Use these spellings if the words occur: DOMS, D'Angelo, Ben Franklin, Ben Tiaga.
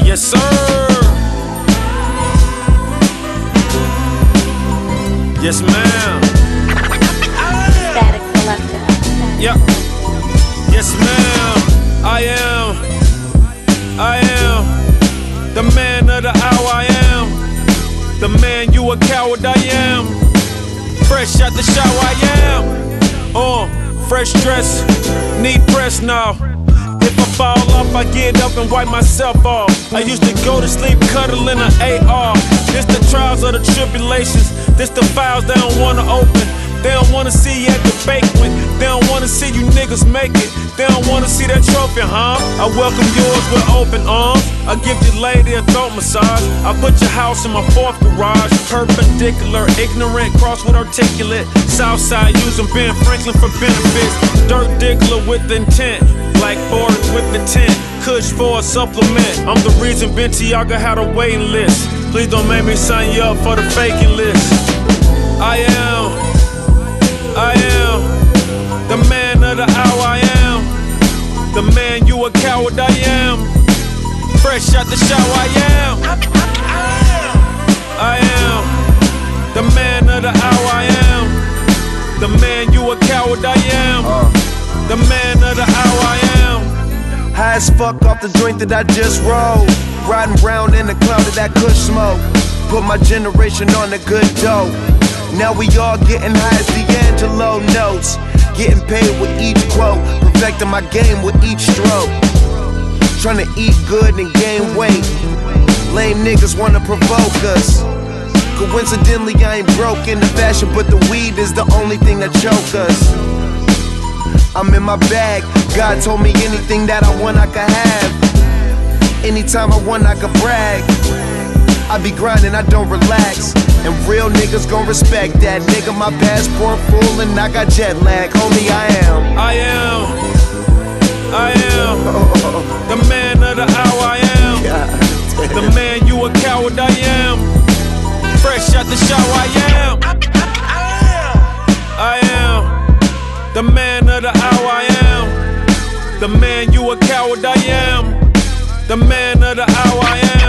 Yes, sir. Yes, ma'am. Static selector. Yep. Yes, ma'am. I am the man of the hour. I am the man. You a coward. I am fresh out the shower. I am fresh dress. Need press now. If I fall off, I get up and wipe myself off. I used to go to sleep cuddling an AR. This the trials of the tribulations. This the files they don't wanna open. They don't wanna see you at the banquet. They don't wanna see you niggas make it. They don't wanna see that trophy, huh? I welcome yours with open arms. I give your lady a throat massage. I put your house in my fourth garage. Perpendicular, ignorant, cross with articulate. Southside using Ben Franklin for benefits. Dirt diggler with intent. Blackboard with the tent. Kush for a supplement. I'm the reason Ben Tiaga had a waiting list. Please don't make me sign you up for the faking list. I am the man of the hour. I am the man. You a coward. I am fresh out the shower. I am the man of the hour. I am the man. You a coward. I am the man of the hour. I am high as fuck off the joint that I just rolled. Riding round in the cloud of that good smoke. Put my generation on the good dope. Now we all getting high as D'Angelo notes. Getting paid with each quote. Perfecting my game with each stroke. Trying to eat good and gain weight. Lame niggas wanna provoke us. Coincidentally I ain't broke in the fashion, but the weed is the only thing that choke us. I'm in my bag. God told me anything that I want I can have. Anytime I want, I can brag. I be grinding, I don't relax. And real niggas gon' respect that. Nigga, my passport full and I got jet lag. Homie, I am the man of the hour. I am the man. You a coward. I am fresh out the shower. I am the man of the hour. I am the man. You a coward. I am the man of the hour. I am.